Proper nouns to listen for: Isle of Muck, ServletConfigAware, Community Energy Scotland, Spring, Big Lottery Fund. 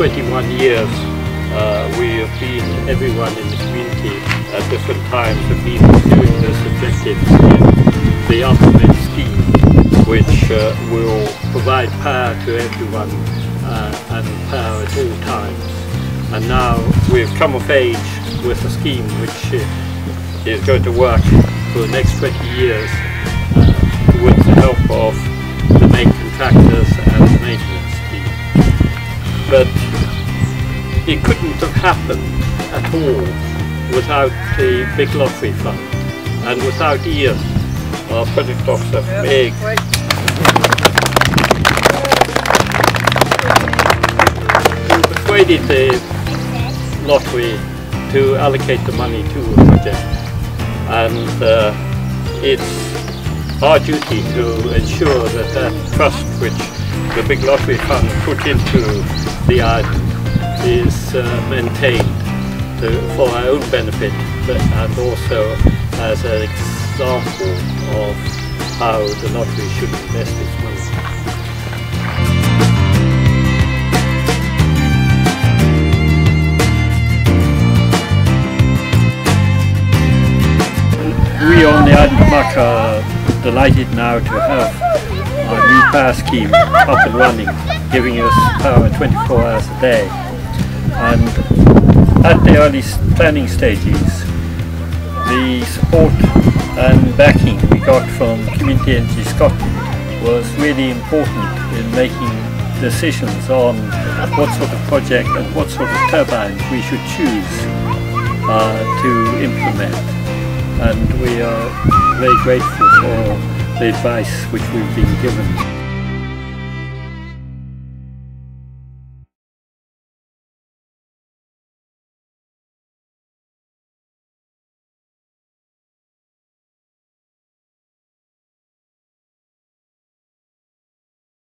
21 years we have been, everyone in the community at different times have been doing this objective in the ultimate scheme, which will provide power to everyone and power at all times. And now we've come of age with a scheme which is going to work for the next 20 years with the help of the main contractors and the maintenance team. But it couldn't have happened at all without the Big Lottery Fund and without Ian, our project officer from Big. Who persuaded the lottery to allocate the money to the project, and it's our duty to ensure that that trust which the Big Lottery Fund put into the island is maintained for our own benefit, but, and also as an example of how the lottery should invest its money. We on the Isle of Muck are delighted now to have our new power scheme up and running, giving us power 24 hours a day. And at the early planning stages, the support and backing we got from Community Energy Scotland was really important in making decisions on what sort of project and what sort of turbines we should choose to implement. And we are very grateful for the advice which we've been given.